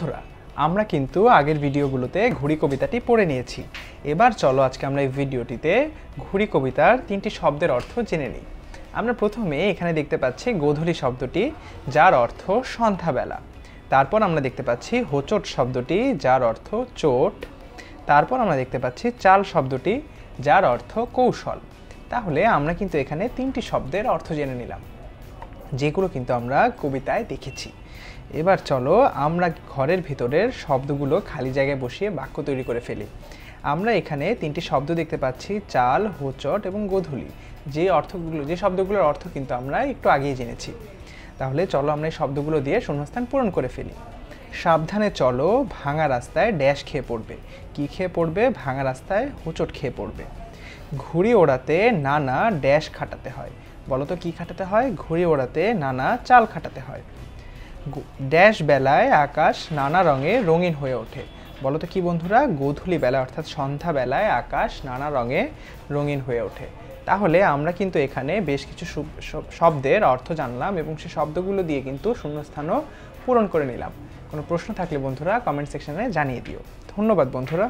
বন্ধুরা আমরা কিন্তু আগের ভিডিওগুলোতে ঘুড়ি কবিতাটি পড়ে নিয়েছি। এবার চলো আজকে আমরা এই ভিডিওটিতে ঘুড়ি কবিতার তিনটি শব্দের অর্থ জেনে নিই। আমরা প্রথমে এখানে দেখতে পাচ্ছি গোধূলি শব্দটি, যার অর্থ সন্ধ্যাবেলা। তারপর আমরা দেখতে পাচ্ছি হোচট শব্দটি, যার অর্থ চোট। তারপর আমরা দেখতে পাচ্ছি চাল শব্দটি, যার অর্থ কৌশল। তাহলে আমরা কিন্তু এখানে তিনটি শব্দের অর্থ জেনে নিলাম, যেগুলো কিন্তু আমরা কবিতায় দেখেছি। এবার চলো আমরা ঘরের ভিতরের শব্দগুলো খালি জায়গায় বসিয়ে বাক্য তৈরি করে ফেলি। আমরা এখানে তিনটি শব্দ দেখতে পাচ্ছি, চাল, হোচট এবং গোধূলি, যে শব্দগুলোর অর্থ কিন্তু আমরা একটু আগেই জেনেছি। তাহলে চলো আমরা এই শব্দগুলো দিয়ে শূন্যস্থান পূরণ করে ফেলি। সাবধানে চলো, ভাঙা রাস্তায় ড্যাশ খেয়ে পড়বে। কী খেয়ে পড়বে? ভাঙা রাস্তায় হোচট খেয়ে পড়বে। ঘুড়ি ওড়াতে নানা ড্যাশ খাটাতে হয়। বলো তো কী খাটাতে হয়? ঘুড়ি ওড়াতে নানা চাল খাটাতে হয়। ড্যাশ বেলায় আকাশ নানা রঙে রঙিন হয়ে ওঠে। বলো তো কি বন্ধুরা? গোধূলি বেলা অর্থাৎ সন্ধ্যাবেলায় আকাশ নানা রঙে রঙিন হয়ে ওঠে। তাহলে আমরা কিন্তু এখানে বেশ কিছু শব্দের অর্থ জানলাম এবং সে শব্দগুলো দিয়ে কিন্তু শূন্যস্থানও পূরণ করে নিলাম। কোনো প্রশ্ন থাকলে বন্ধুরা কমেন্ট সেকশনে জানিয়ে দিও। ধন্যবাদ বন্ধুরা।